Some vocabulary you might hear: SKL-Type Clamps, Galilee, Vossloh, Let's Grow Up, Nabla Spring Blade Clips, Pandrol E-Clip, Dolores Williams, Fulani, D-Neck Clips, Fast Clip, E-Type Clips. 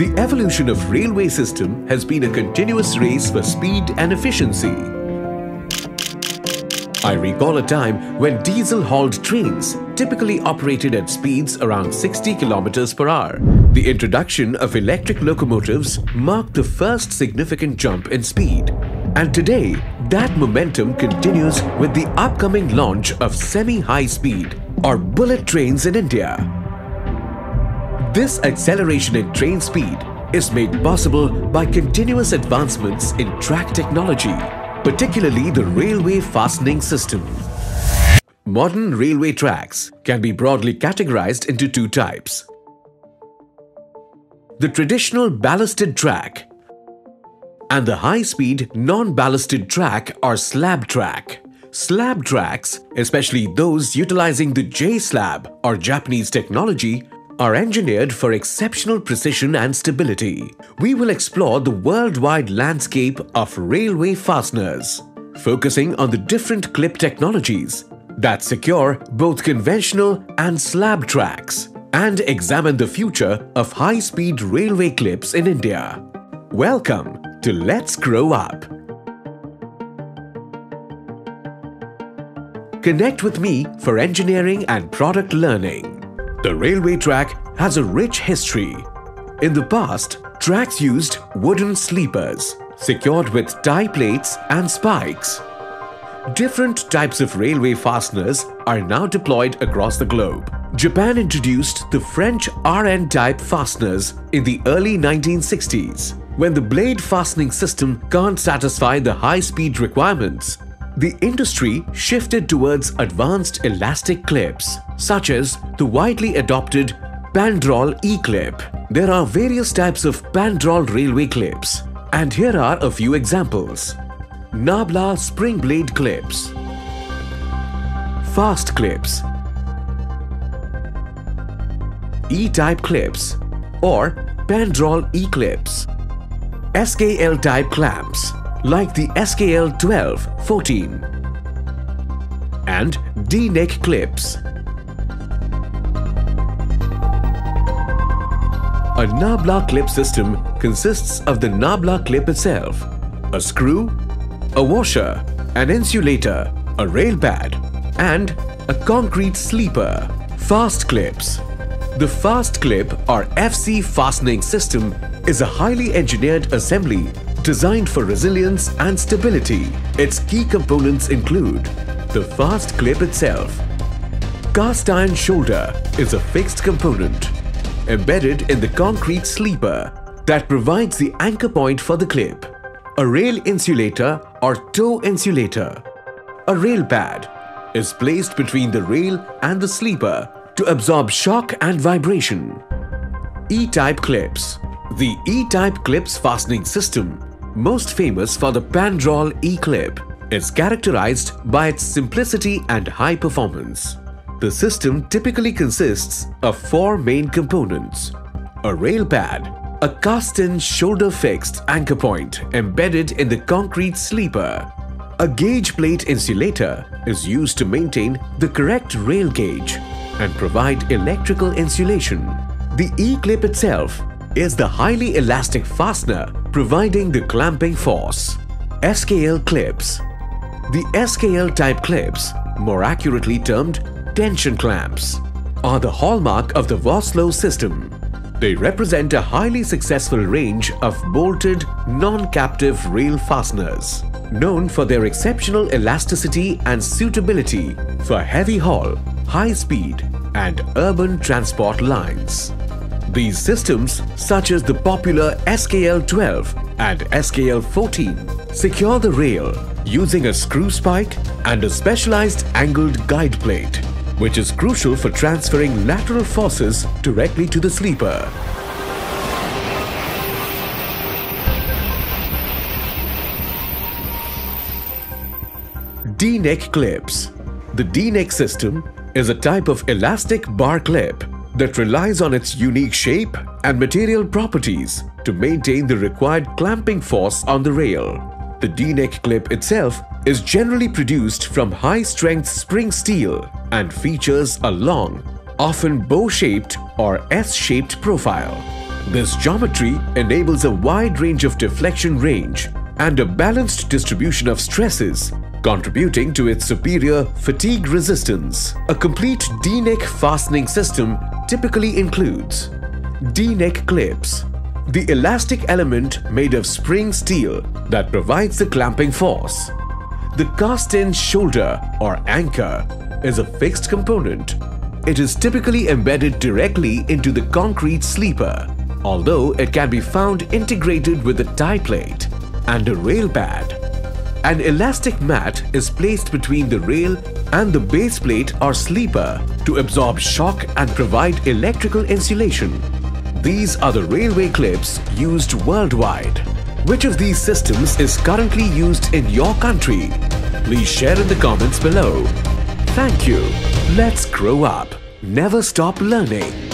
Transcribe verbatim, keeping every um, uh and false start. The evolution of railway system has been a continuous race for speed and efficiency. I recall a time when diesel-hauled trains typically operated at speeds around sixty kilometers per hour. The introduction of electric locomotives marked the first significant jump in speed. And today, that momentum continues with the upcoming launch of semi-high speed or bullet trains in India. This acceleration in train speed is made possible by continuous advancements in track technology, particularly the railway fastening system. Modern railway tracks can be broadly categorized into two types. The traditional ballasted track and the high-speed non-ballasted track or slab track. Slab tracks, especially those utilizing the J-slab or Japanese technology, are engineered for exceptional precision and stability. We will explore the worldwide landscape of railway fasteners, focusing on the different clip technologies that secure both conventional and slab tracks, and examine the future of high-speed railway clips in India. Welcome to Let's Grow Up. Connect with me for engineering and product learning. The railway track has a rich history. In the past, tracks used wooden sleepers, secured with tie plates and spikes. Different types of railway fasteners are now deployed across the globe. Japan introduced the French R N type fasteners in the early nineteen sixties. When the blade fastening system can't satisfy the high-speed requirements, the industry shifted towards advanced elastic clips, such as the widely adopted Pandrol E-Clip. There are various types of Pandrol railway clips, and here are a few examples. Nabla Spring Blade Clips, Fast Clips, E-Type Clips or Pandrol E-Clips, S K L-Type Clamps, like the S K L twelve, fourteen and D-Neck Clips. A Nabla clip system consists of the Nabla clip itself, a screw, a washer, an insulator, a rail pad and a concrete sleeper. Fast Clips. The Fast Clip or F C fastening system is a highly engineered assembly designed for resilience and stability. Its key components include the fast clip itself. Cast iron shoulder is a fixed component embedded in the concrete sleeper that provides the anchor point for the clip. A rail insulator or toe insulator, a rail pad, is placed between the rail and the sleeper to absorb shock and vibration. E-Type Clips. The E-Type Clips fastening system, most famous for the Pandrol E-Clip, is characterized by its simplicity and high performance. The system typically consists of four main components: a rail pad, a cast-in shoulder-fixed anchor point embedded in the concrete sleeper. A gauge plate insulator is used to maintain the correct rail gauge and provide electrical insulation. The E-Clip itself is the highly elastic fastener providing the clamping force. S K L Clips. The S K L-type clips, more accurately termed tension clamps, are the hallmark of the Vossloh system. They represent a highly successful range of bolted, non-captive rail fasteners, known for their exceptional elasticity and suitability for heavy haul, high speed, and urban transport lines. These systems, such as the popular S K L twelve and S K L fourteen, secure the rail using a screw spike and a specialized angled guide plate, which is crucial for transferring lateral forces directly to the sleeper. D-Neck Clips. The D-Neck system is a type of elastic bar clip that relies on its unique shape and material properties to maintain the required clamping force on the rail. The D-Neck clip itself is generally produced from high-strength spring steel and features a long, often bow-shaped or S-shaped profile. This geometry enables a wide range of deflection range and a balanced distribution of stresses, contributing to its superior fatigue resistance. A complete D-neck fastening system typically includes D-neck clips, the elastic element made of spring steel that provides the clamping force. The cast-in shoulder or anchor is a fixed component. It is typically embedded directly into the concrete sleeper, although it can be found integrated with a tie plate and a rail pad. An elastic mat is placed between the rail and the base plate or sleeper to absorb shock and provide electrical insulation. These are the railway clips used worldwide. Which of these systems is currently used in your country? Please share in the comments below. Thank you. Let's grow up. Never stop learning.